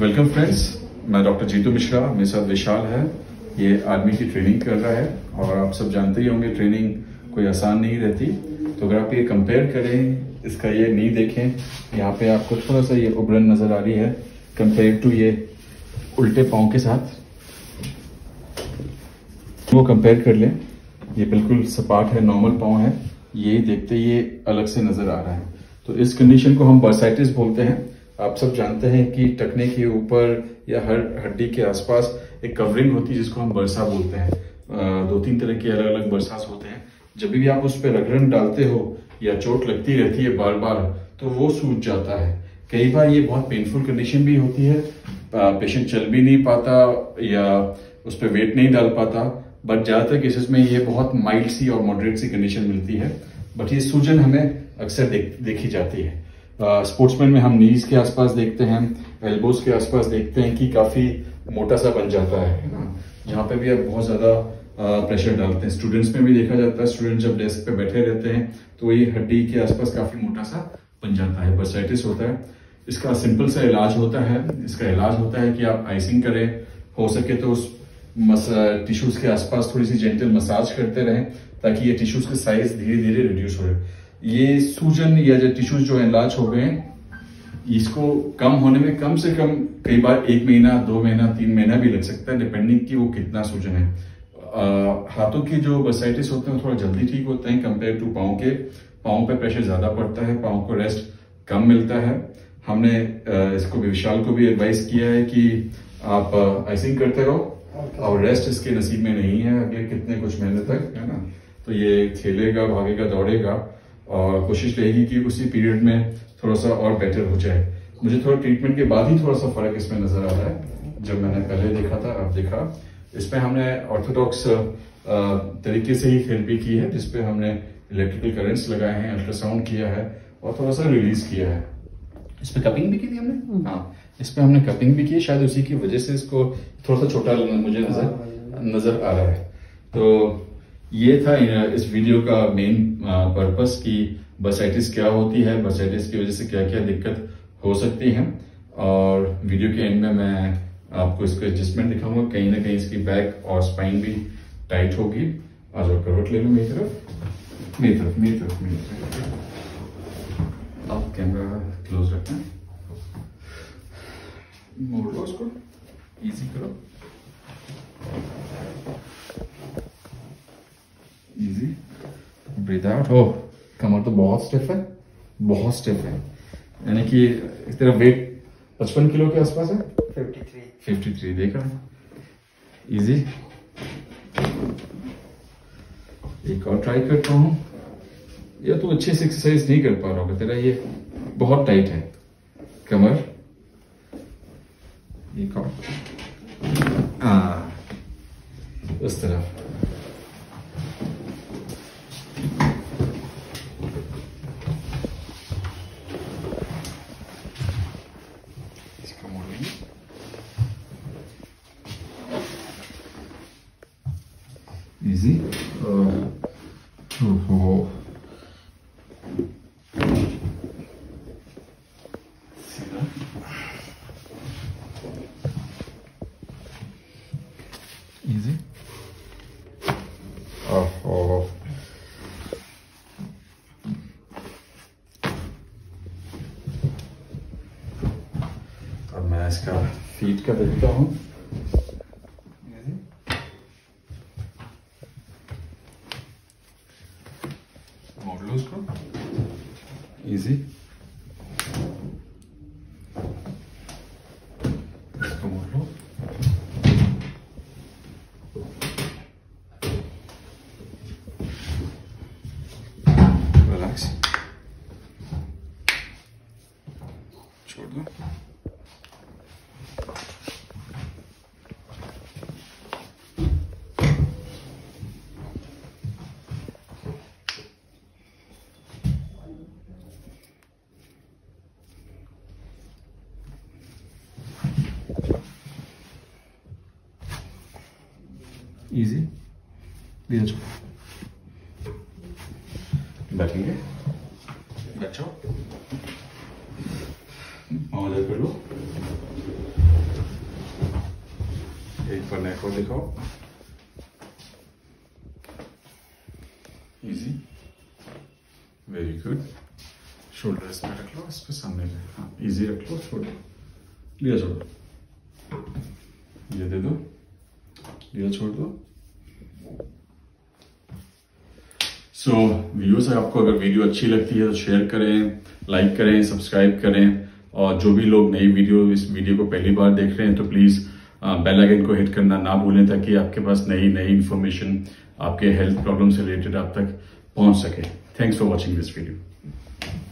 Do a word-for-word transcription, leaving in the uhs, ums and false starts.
Welcome friends, मैं doctor Jitu Mishra, मेरे साथ विशाल है। ये आर्मी की ट्रेनिंग कर रहा है और आप सब जानते ही होंगे ट्रेनिंग कोई आसान नहीं रहती। तो अगर आप ये कंपेयर करें, इसका ये नी देखें, यहाँ पे आपको थोड़ा सा ये उभरन नजर आ रही है कंपेयर टू ये उल्टे पाँव के साथ। वो कंपेयर कर लें, ये बिल्कुल सपाट है, नॉर्मल पाँव है, ये देखते ये अलग से नजर आ रहा है। तो इस कंडीशन को हम बर्साइटिस बोलते हैं। आप सब जानते हैं कि टखने के ऊपर या हर हड्डी के आसपास एक कवरिंग होती है जिसको हम बरसा बोलते हैं। दो तीन तरह के अलग अलग बरसास होते हैं। जब भी आप उस पर रगड़न डालते हो या चोट लगती रहती है बार बार, तो वो सूज जाता है। कई बार ये बहुत पेनफुल कंडीशन भी होती है, पेशेंट चल भी नहीं पाता या उस पर वेट नहीं डाल पाता। बट ज़्यादातर केसेस में ये बहुत माइल्ड सी और मॉडरेट सी कंडीशन मिलती है, बट ये सूजन हमें अक्सर देख, देखी जाती है। स्पोर्ट्समैन uh, में हम नीज के आसपास देखते हैं, एल्बोज के आसपास देखते हैं कि काफ़ी मोटा सा बन जाता है ना, जहाँ पे भी आप बहुत ज़्यादा प्रेशर डालते हैं। स्टूडेंट्स में भी देखा जाता है, स्टूडेंट्स जब डेस्क पे बैठे रहते हैं तो ये हड्डी के आसपास काफ़ी मोटा सा बन जाता है, बर्साइटिस होता है। इसका सिंपल सा इलाज होता है। इसका इलाज होता है कि आप आइसिंग करें, हो सके तो उस टिश्यूज़ के आसपास थोड़ी सी जेंटल मसाज करते रहें ताकि ये टिश्यूज़ के साइज धीरे धीरे रिड्यूस हो। ये सूजन या जो टिश्यूज जो इलाज हो गए, इसको कम होने में कम से कम कई बार एक महीना, दो महीना, तीन महीना भी लग सकता है, डिपेंडिंग कि वो कितना सूजन है। हाथों के जो बर्साइटिस होते हैं थोड़ा जल्दी ठीक होते हैं कंपेयर टू पाँव के। पाँव पे प्रेशर ज़्यादा पड़ता है, पाँव को रेस्ट कम मिलता है। हमने इसको भी विशाल को भी एडवाइस किया है कि आप आइसिंग करते रहो और रेस्ट इसके नसीब में नहीं है अगले कितने कुछ महीने तक, है ना। तो ये खेलेगा, भागेगा, दौड़ेगा और कोशिश रहेगी कि उसी पीरियड में थोड़ा सा और बेटर हो जाए। मुझे थोड़ा ट्रीटमेंट के बाद ही थोड़ा सा फर्क इसमें नजर आ रहा है। जब मैंने पहले देखा था, अब देखा इसमें हमने ऑर्थोडॉक्स तरीके से ही थेरेपी की है, जिसपे हमने इलेक्ट्रिकल करंट्स लगाए हैं, अल्ट्रासाउंड किया है और थोड़ा सा रिलीज किया है। इस पर कपिंग भी की थी हमने, हाँ इस पर हमने कपिंग भी की, शायद उसी की वजह से इसको थोड़ा सा छोटा मुझे नजर नजर आ रहा है। तो ये था इस वीडियो का मेन पर्पस कि बर्साइटिस क्या होती है, बर्साइटिस की वजह से क्या क्या दिक्कत हो सकती है। और वीडियो के एंड में मैं आपको इसका एडजस्टमेंट दिखाऊंगा। कहीं ना कहीं इसकी बैक और स्पाइन भी टाइट होगी। आ जाओ, करवट ले लो मेरी तरफ, मेरी तरफ, मेरी तरफ, मेरी तरफ। आप कैमरा क्लोज रखना, मोड़ लो उसको, ईजी करो, इजी, ब्रीथ आउट हो। कमर तो बहुत स्टिफ है, बहुत स्टिफ है, यानी कि तेरा वेट पचपन किलो के आसपास है, तिरेपन, तिरेपन देखा। इजी, एक और ट्राई करता हूँ। या तो अच्छे से एक्सरसाइज नहीं कर पा रहा होगा, तेरा ये बहुत टाइट है कमर। एक और आ, उस तरफ इजी। ओहो, सीधा इजी। ओहो, अब मैं इसका फीट का देखता हूँ। इजी, इसको मोड़ लो। रिलैक्स, छोड़ दो। इजी, बैठेंगे, बैठो, मौज कर लो। नेटवर्क दिखाओ। Easy, very good. शोल्डर इसमें रख लो, इस पे सामने ले, हाँ इजी रख लो। शोल्डर लिया छोड़, ये दे दो, लिया छोड़ दो। सो व्यूअर्स, आपको अगर वीडियो अच्छी लगती है तो शेयर करें, लाइक करें, सब्सक्राइब करें। और जो भी लोग नई वीडियो, इस वीडियो को पहली बार देख रहे हैं तो प्लीज़ बेल आइकन को हिट करना ना भूलें, ताकि आपके पास नई नई इन्फॉर्मेशन आपके हेल्थ प्रॉब्लम से रिलेटेड आप तक पहुंच सके। Thanks for watching this video.